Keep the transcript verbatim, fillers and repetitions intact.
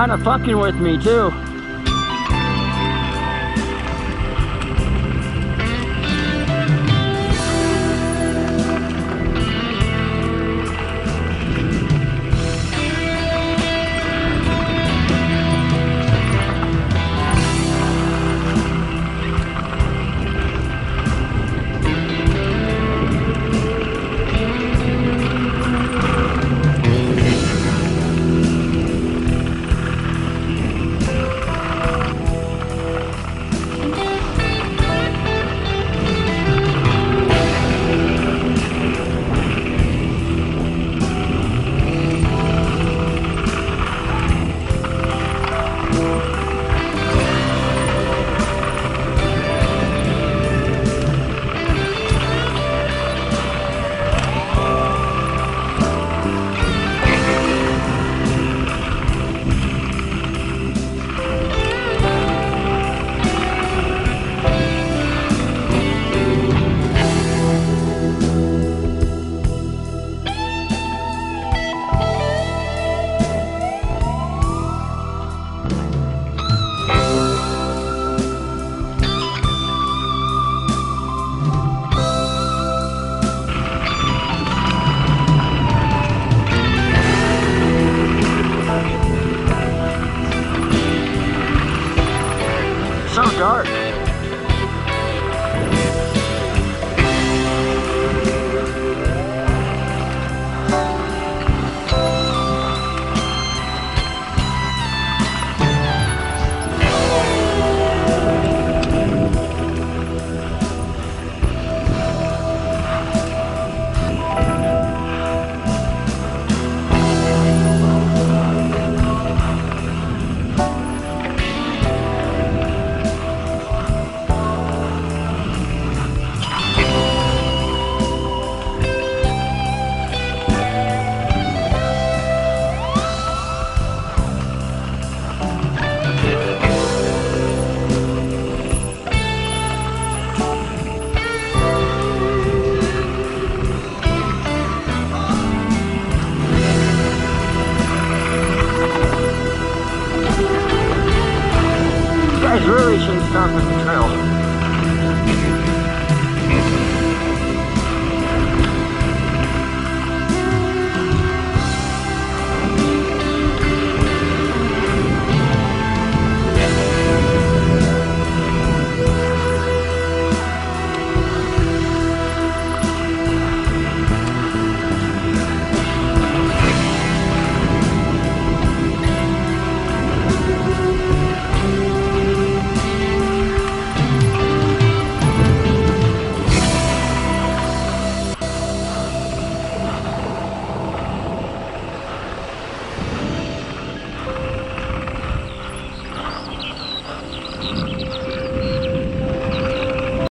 kind of fucking with me too. Really shouldn't start with the trail.